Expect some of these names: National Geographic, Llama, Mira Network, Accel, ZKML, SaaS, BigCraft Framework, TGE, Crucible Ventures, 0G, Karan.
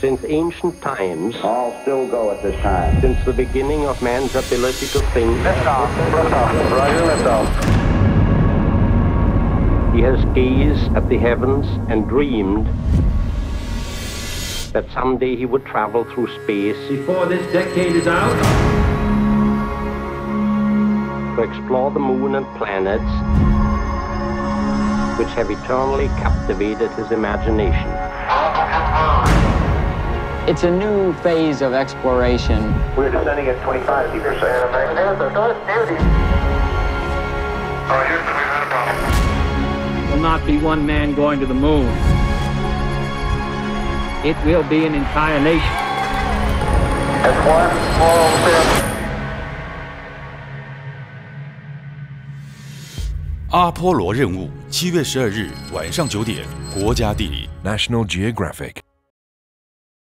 Since ancient times, all still go at this time. Since the beginning of man's ability to think, lift off, Roger, lift off. He has gazed at the heavens and dreamed that someday he would travel through space. Before this decade is out, to explore the moon and planets, which have eternally captivated his imagination. It's a new phase of exploration. We're descending at 25 feet per second. There will not be one man going to the moon. It will be an entire nation. That's one small step. 阿波罗任务，7月12日晚上9点，国家地理 National Geographic。